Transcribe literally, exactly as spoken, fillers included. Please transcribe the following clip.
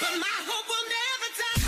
but my hope will never die.